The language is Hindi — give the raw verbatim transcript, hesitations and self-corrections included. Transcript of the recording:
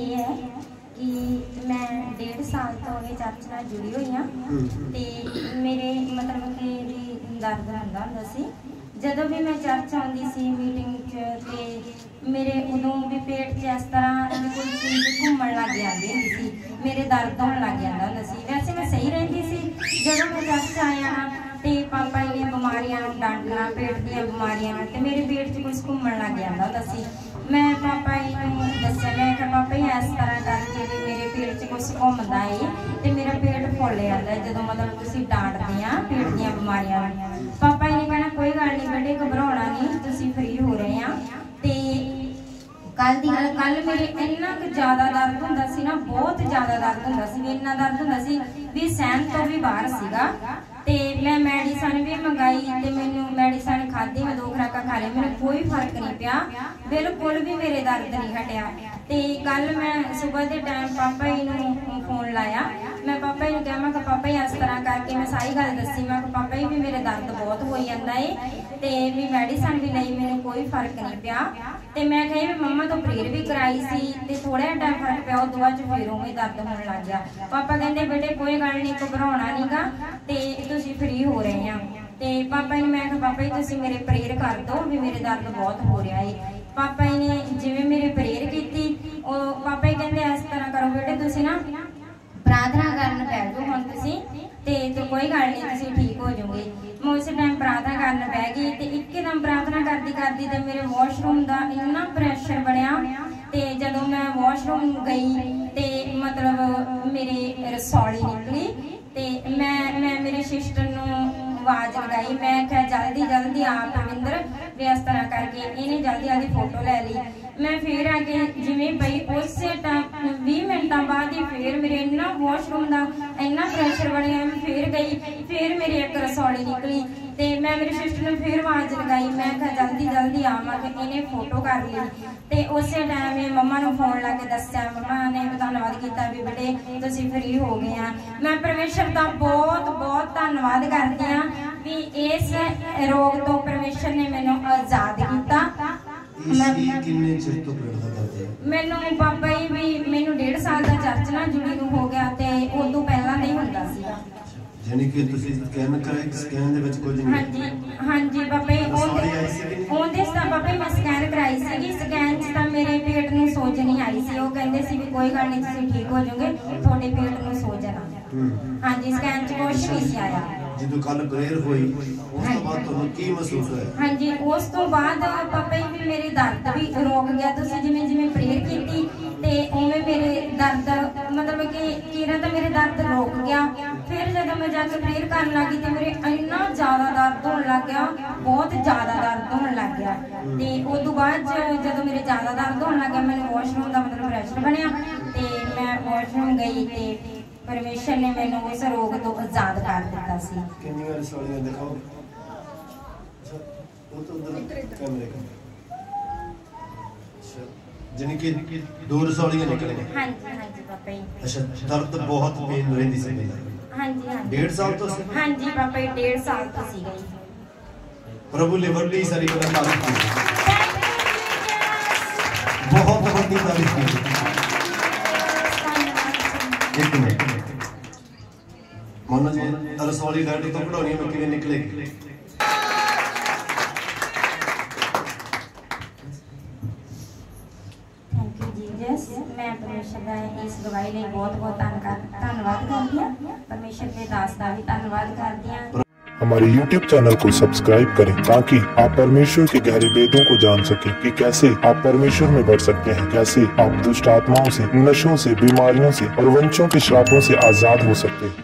ये है कि मैं डेढ़ साल तो ये चर्च नाल जुड़ी हुई हाँ। तो मेरे मतलब कि दर्द होंदा हुंदा सी, जदों भी मैं चर्च आउंदी सी मीटिंग च, मेरे उदों भी पेट च इस तरह कोई चीज़ घूमन लग जाती हुंदी सी, मेरे दर्द होण लग जांदा हुंदा सी। वैसे मैं सही रहिंदी सी, जदों मैं चर्च आया हाँ तो पापा ने बीमारियां डांटना, पेट दीयां बीमारियां, तो मेरे पेट च कुछ घूमन लग जांदा हुंदा सी। मैं पापा जी को दस्सिया, मैं कहा पापा जी इस तरह करके भी मेरे पेट च कुछ घूमता है तो मेरा पेट फुल जाता है जदों मतलब तुसीं डांटदे आ पेट दीयां बीमारियां। पापा जी ने कहना कोई गल नहीं बेटे, घबराउणा नहीं, तुसीं फ्री हो रहे आ। ते कल दी गल, कल मेरे इन्ना कुछ ज़्यादा दर्द हुंदा सी ना, बहुत ज़्यादा दर्द हुंदा सी, इन्ना दर्द हुंदा सी भी सहन तो भी बाहर सीगा। ते मैं मेडिसन भी मंगाई ते मैनूं मेडिसन खाधी, मैं दो खुराकां खा लिया, मैनूं कोई फर्क नहीं पिया, बिल्कुल भी मेरे दर्द नहीं हटिया। ते कल मैं सुबह के टाइम पापा जी नूं फोन लाया, मैं पापा जी नूं कहा मैं कहा पापा जी इस तरह करके मैं सारी गल दसी, मैं कहा पापा जी भी मेरे दर्द बहुत हो जाता है तो भी मेडिसन भी नहीं, मैनूं कोई फर्क नहीं पिया। तो मैं कही मैं मम्मा तो प्रेयर भी कराई सी तो थोड़ा जिहा टाइम फर्क पिया, उस बाद फिर उवें दर्द होने लग गया। पापा कहते बेटे कोई गल नहीं, घबराउणा नहीं गा, ते तुसीं फ्री हो रहे हो। तो पापा जी ने मैं कहा पापा जी तुसीं मेरे प्रेयर कर दो भी मेरे दर्द बहुत हो रहा है। पापा जी ने जिवें मेरे प्रेयर की, पापा जी कहते इस तरह करो बेटे तुसीं ना प्रार्थना करन पै जाओ हुण तुसीं, ते तो कोई गल नहीं तुसीं ठीक हो जाओगे। मैं उस टाइम प्रार्थना करन पै गई ते एकदम प्रार्थना करदी करदी ते मेरे वाशरूम दा इन्ना प्रैशर बनिया, ते जदों मैं वाशरूम गई ते मतलब मेरे रसौली निकली ते मैं मैं मेरे सिस्टर नूं आवाज़ लगाई, मैं क्या जल्दी जल्दी आप रविंदर भी इस तरह करके इन्हें जल्दी जल्दी फोटो ले ली। मैं फिर आके जिमें पई उस टाइम भी मिनटा बाद ही फिर मेरे इन्ना वाशरूम का इन्ना प्रैशर बनिया, मैं फिर गई, फिर मेरी एक रसौली निकली तो मैं मेरे सिस्टर ने फिर आवाज़ लगाई, मैं क्या जल्दी जल्दी आवा के इन्हें फोटो कर ली। तो उस टाइम मैं मम्मा को फोन ला के दस्या, मम्मा ने धन्नवाद किया भी बेटे तुसीं फ्री हो गए हैं। मैं परमेश्वर का बहुत बहुत धन्नवाद करती हाँ भी इस रोग तो परमेश्वर ने मैनूं आजाद किया। मैनूं पापा जी भी मैनूं डेढ़ साल का चर्च नाल जुड़ी नूं हो गया ते उस तों पहलां नहीं हुंदा सीगा। यानी कि तुसीं स्कैन कराई, स्कैन दे विच कुछ नहीं। हां जी हां जी बाबा जी ओंदे सा बाबा जी मैं स्कैन कराई सीगी, स्कैन च तां मेरे पेट नूं सोजनी आई सी, ओह कहंदे सी भी कोई गल नहीं तुसीं ठीक हो जाओगे, तुहाडे पेट नूं सोजना। हां जी स्कैन च कुछ नहीं सी आया। ਜਦੋਂ ਕੱਲ ਪ੍ਰੇਅਰ ਹੋਈ ਉਸ ਤੋਂ ਬਾਅਦ ਤੁਹਾਨੂੰ ਕੀ ਮਹਿਸੂਸ ਹੋਇਆ? ਹਾਂਜੀ ਉਸ ਤੋਂ ਬਾਅਦ ਪਾਪਾ ਜੀ ਵੀ ਮੇਰੇ ਦਰਦ ਵੀ ਰੁਕ ਗਿਆ, ਤੁਸੀਂ ਜਿਵੇਂ ਜਿਵੇਂ ਪ੍ਰੇਅਰ ਕੀਤੀ ਤੇ ਉਵੇਂ ਮੇਰੇ ਦਰਦ ਮਤਲਬ ਕਿ ਕਿਹੜਾ ਤਾਂ ਮੇਰੇ ਦਰਦ ਰੁਕ ਗਿਆ। ਫਿਰ ਜਦੋਂ ਮੈਂ ਜਾ ਕੇ ਪ੍ਰੇਅਰ ਕਰਨ ਲੱਗੀ ਤੇ ਮੇਰੇ ਇੰਨਾ ਜ਼ਿਆਦਾ ਦਰਦ ਹੋਣ ਲੱਗ ਗਿਆ, ਬਹੁਤ ਜ਼ਿਆਦਾ ਦਰਦ ਹੋਣ ਲੱਗ ਗਿਆ। ਤੇ ਉਸ ਤੋਂ ਬਾਅਦ ਜਦੋਂ ਮੇਰੇ ਜ਼ਿਆਦਾ ਦਰਦ ਹੋਣ ਲੱਗ ਗਿਆ ਮੈਨੂੰ ਵਾਸ਼ਰੂਮ ਦਾ ਮਤਲਬ ਪ੍ਰੈਸ਼ਰ ਬਣਿਆ ਤੇ ਮੈਂ ਵਾਸ਼ਰੂਮ ਗਈ ਤੇ परमेश्वर ने मैनूं इस रोग तो आजाद कर दिता सी। कितनी बार सवालियां दिखाओ वो तो उधर कैमरे का यानी कि दो रसौलियां निकल गई। हां जी हां जी पापा जी। अच्छा दर्द बहुत पेन रहंदी सी? हां जी हां जी डेढ़ साल तो सी। हां जी पापा जी डेढ़ साल तो सी गई। प्रभु ने बड़ी सारी तारीफ की, बहुत बहुत तारीफ की। एक मिनट मनोज रसौली गाड़ी तो कढ़ानी में कि निकलेगी। थैंक यू जीजस, मैं परमेश्वर का इस गवाही लिए बहुत बहुत धन्यवाद करती हूँ, परमेश्वर के दास का भी धन्यवाद करती हूँ। हमारे YouTube चैनल को सब्सक्राइब करें ताकि आप परमेश्वर के गहरे भेदों को जान सकें कि कैसे आप परमेश्वर में बढ़ सकते हैं, कैसे आप दुष्ट आत्माओं से, नशों से, बीमारियों से और वंशों के श्रापों से आजाद हो सकते हैं।